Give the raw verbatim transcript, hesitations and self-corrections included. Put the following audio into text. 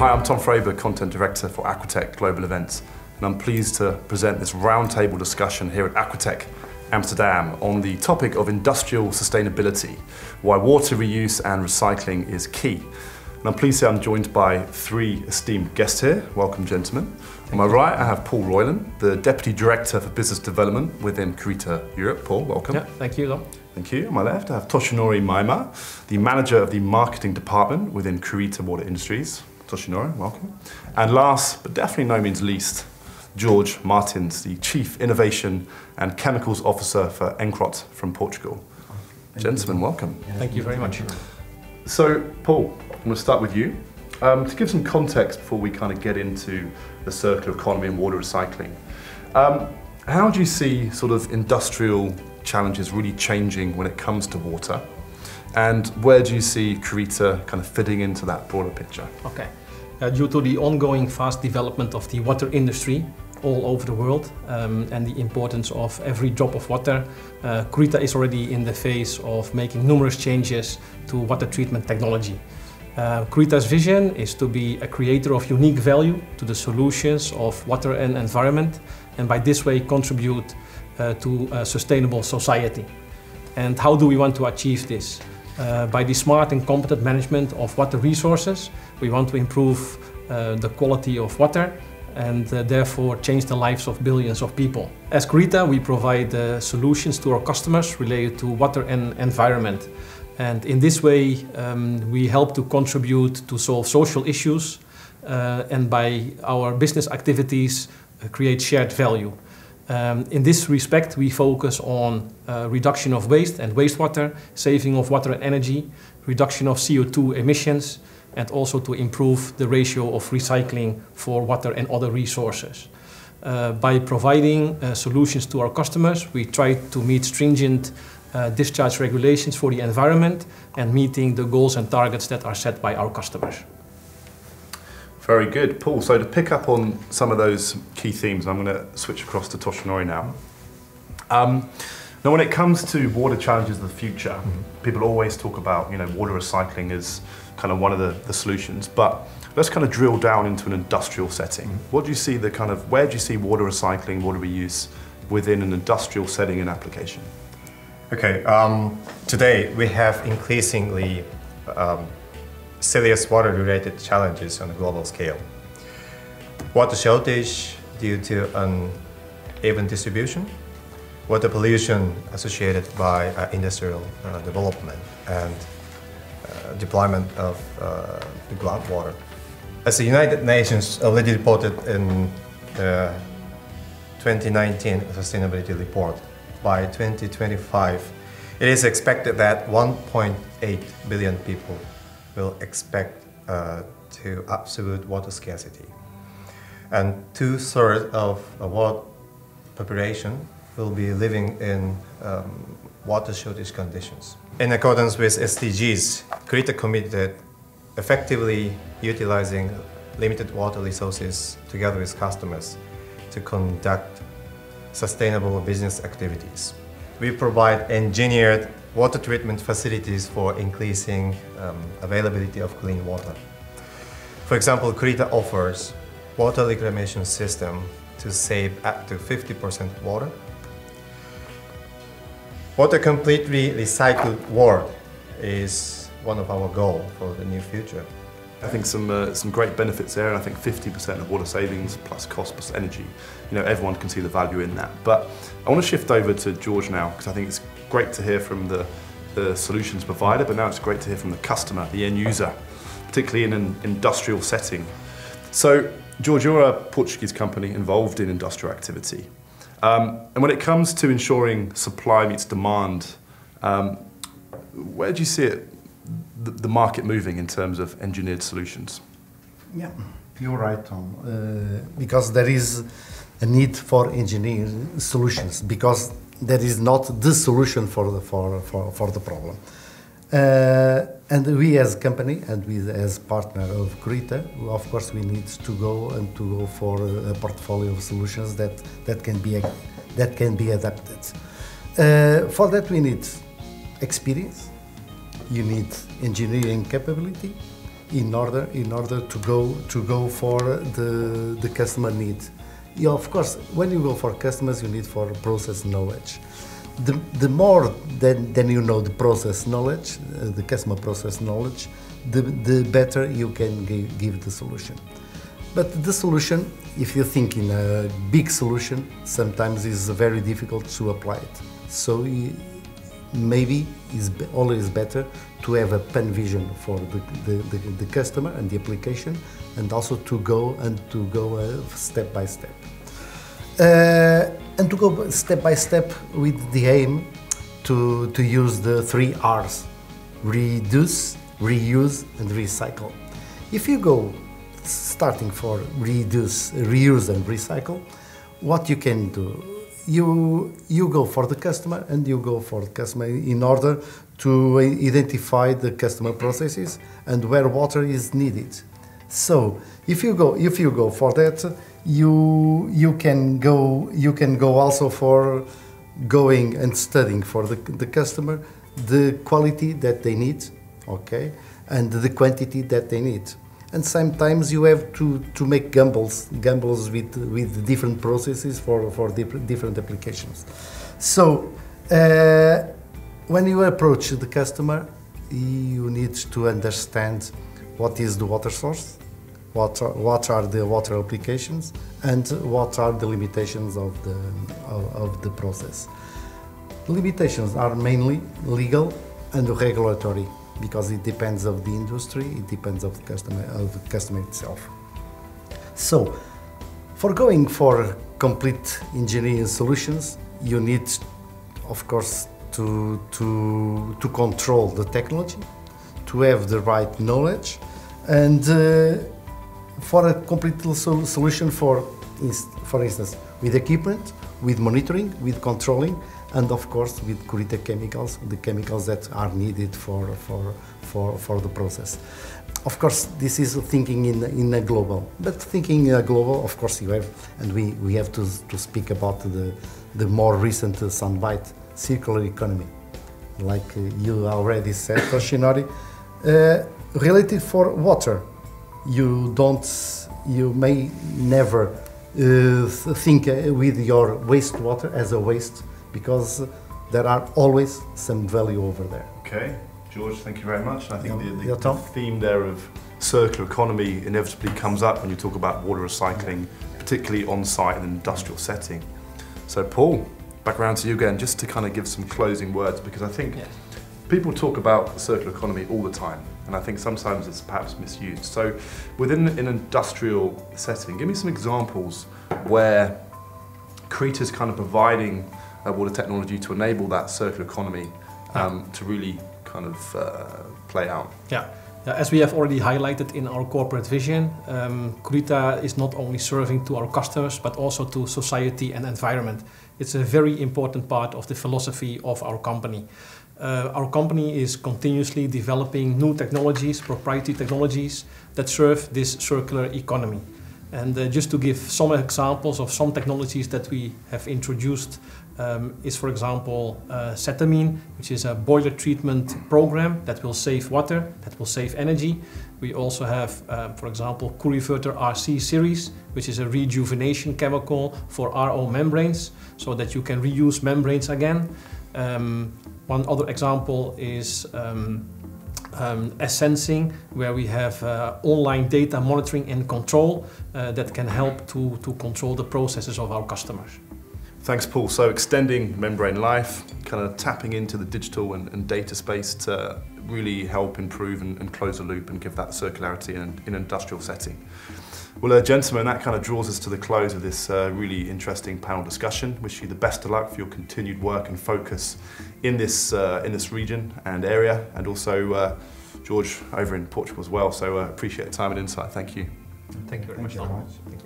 Hi, I'm Tom Fraber, Content Director for Aquatech Global Events, and I'm pleased to present this roundtable discussion here at Aquatech Amsterdam on the topic of industrial sustainability, why water reuse and recycling is key. And I'm pleased to say I'm joined by three esteemed guests here. Welcome, gentlemen. On my right, I have Paul Royland, the Deputy Director for Business Development within Kurita Europe. Paul, welcome. Yeah, thank you, Tom. Thank you. On my left, I have Toshinori Maima, the Manager of the Marketing Department within Kurita Water Industries. Toshinori, welcome. And last, but definitely no means least, George Martins, the Chief Innovation and Chemicals Officer for Encrot from Portugal. Thank Gentlemen, you. welcome. Yeah, thank you very much. So, Paul, I'm going to start with you. Um, to give some context before we kind of get into the circular economy and water recycling, um, how do you see sort of industrial challenges really changing when it comes to water? And where do you see Kurita kind of fitting into that broader picture? Okay. Uh, due to the ongoing fast development of the water industry all over the world um, and the importance of every drop of water, uh, Kurita is already in the phase of making numerous changes to water treatment technology. Uh, Kurita's vision is to be a creator of unique value to the solutions of water and environment, and by this way contribute uh, to a sustainable society. And how do we want to achieve this? Uh, by the smart and competent management of water resources, we want to improve uh, the quality of water and uh, therefore change the lives of billions of people. As Kurita, we provide uh, solutions to our customers related to water and environment. And in this way, um, we help to contribute to solve social issues uh, and by our business activities, uh, create shared value. Um, in this respect, we focus on uh, reduction of waste and wastewater, saving of water and energy, reduction of C O two emissions, and also to improve the ratio of recycling for water and other resources. Uh, by providing uh, solutions to our customers, we try to meet stringent uh, discharge regulations for the environment and meeting the goals and targets that are set by our customers. Very good, Paul. So to pick up on some of those key themes, I'm going to switch across to Toshinori now. Um, now, when it comes to water challenges of the future, mm-hmm. people always talk about, you know, water recycling is kind of one of the, the solutions. But let's kind of drill down into an industrial setting. Mm-hmm. What do you see the kind of where do you see water recycling, water reuse within an industrial setting and application? Okay. Um, today we have increasingly. Um, serious water-related challenges on a global scale. Water shortage due to uneven distribution, water pollution associated by uh, industrial uh, development and uh, deployment of uh, the groundwater. As the United Nations already reported in the twenty nineteen Sustainability Report, by twenty twenty-five, it is expected that one point eight billion people will expect uh, to absolute water scarcity. And two-thirds of the world population will be living in um, water shortage conditions. In accordance with S D Gs, Kurita committed effectively utilizing limited water resources together with customers to conduct sustainable business activities. We provide engineered water treatment facilities for increasing um, availability of clean water. For example, Kurita offers water reclamation system to save up to fifty percent water. Water completely recycled world is one of our goals for the near future. I think some, uh, some great benefits there, and I think fifty percent of water savings plus cost plus energy, you know, everyone can see the value in that. But I want to shift over to George now, because I think it's great to hear from the, the solutions provider, but now it's great to hear from the customer, the end user, particularly in an industrial setting. So, George, you're a Portuguese company involved in industrial activity. Um, and when it comes to ensuring supply meets demand, um, where do you see it? the market moving in terms of engineered solutions? Yeah, you're right, Tom, uh, because there is a need for engineered solutions, because that is not the solution for the, for, for, for the problem. Uh, and we as company and we as partner of Kurita, of course, we need to go and to go for a portfolio of solutions that, that, can, be, that can be adapted. Uh, for that we need experience, you need engineering capability, in order in order to go to go for the the customer need. Yeah, of course, when you go for customers, you need for process knowledge. The the more than than you know the process knowledge, uh, the customer process knowledge, the the better you can give, give the solution. But the solution, if you think in a big solution, sometimes is very difficult to apply it. So maybe it's always better to have a pan vision for the, the, the, the customer and the application, and also to go and to go uh, step by step. Uh, and to go step by step with the aim to, to use the three R's: reduce, reuse and recycle. If you go starting for reduce, reuse and recycle, what you can do, you you go for the customer and you go for the customer in order to identify the customer processes and where water is needed. So if you go if you go for that, you you can go you can go also for going and studying for the, the customer the quality that they need, okay, and the quantity that they need. And sometimes you have to, to make gambles, gambles with, with different processes for, for different applications. So, uh, when you approach the customer, you need to understand what is the water source, what are, what are the water applications, and what are the limitations of the, of, of the process. Limitations are mainly legal and regulatory, because it depends of the industry, it depends of the customer, of the customer itself. So, for going for complete engineering solutions, you need, of course, to, to, to control the technology, to have the right knowledge, and uh, for a complete sol solution, for, for instance, with equipment, with monitoring, with controlling, and of course with Kurita chemicals, the chemicals that are needed for, for, for, for the process. Of course, this is thinking in, in a global, but thinking in a global, of course you have, and we, we have to, to speak about the, the more recent soundbite, circular economy. Like you already said, Toshinori, uh, related for water, you don't, you may never uh, think uh, with your wastewater as a waste, because there are always some value over there. Okay, George, thank you very much. I think yeah, the, the, yeah, the theme there of circular economy inevitably comes up when you talk about water recycling, yeah, particularly on-site in an industrial setting. So Paul, back around to you again, just to kind of give some closing words, because I think yes. people talk about the circular economy all the time, and I think sometimes it's perhaps misused. So within an industrial setting, give me some examples where Kurita is kind of providing Uh, water technology to enable that circular economy um, yeah. to really kind of uh, play out. Yeah, now, as we have already highlighted in our corporate vision, um, Kurita is not only serving to our customers but also to society and environment. It's a very important part of the philosophy of our company. Uh, our company is continuously developing new technologies, proprietary technologies that serve this circular economy. And uh, just to give some examples of some technologies that we have introduced um, is, for example, uh, Cetamine, which is a boiler treatment program that will save water, that will save energy. We also have, uh, for example, Kurifilter R C series, which is a rejuvenation chemical for R O membranes, so that you can reuse membranes again. Um, one other example is um, Um, S-Sensing, where we have uh, online data monitoring and control uh, that can help to, to control the processes of our customers. Thanks, Paul. So extending membrane life, kind of tapping into the digital and, and data space to really help improve and, and close the loop and give that circularity in, in an industrial setting. Well, uh, gentlemen, that kind of draws us to the close of this uh, really interesting panel discussion. Wish you the best of luck for your continued work and focus in this, uh, in this region and area, and also uh, George over in Portugal as well. So uh, appreciate the time and insight. Thank you. Thank you very much.